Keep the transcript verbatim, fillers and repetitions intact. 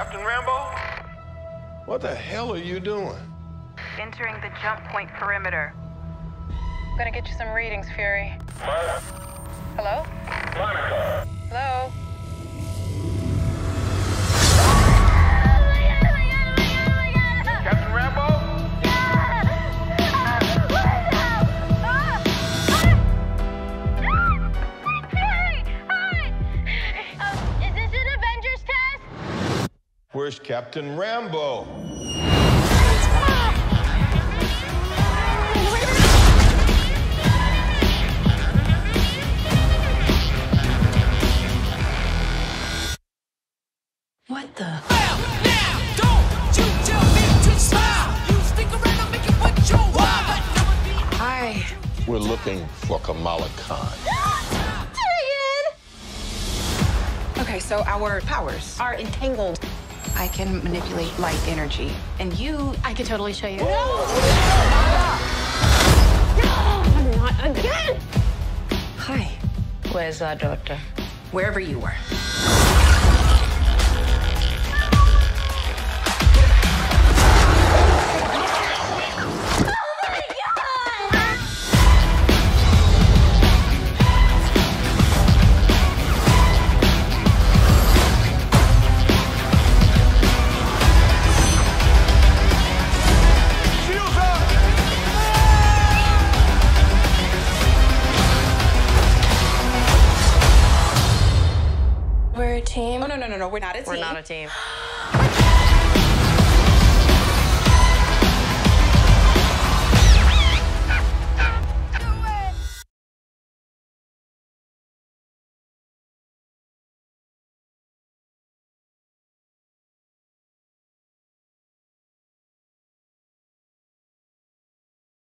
Captain Rambeau? What the hell are you doing? Entering the jump point perimeter. I'm gonna get you some readings, Fury. What? Hello? Monica. Hello? Where's Captain Rambeau? What the? Now, now, don't you tell me to smile. You stick around and make it what you want. Hi. We're looking for Kamala Khan. Okay, so our powers are entangled. I can manipulate light energy. And you, I could totally show you. No! No! Not again! Hi. Where's our daughter? Wherever you were. Team? Oh, no, no, no, no, we're not a team. We're not a team.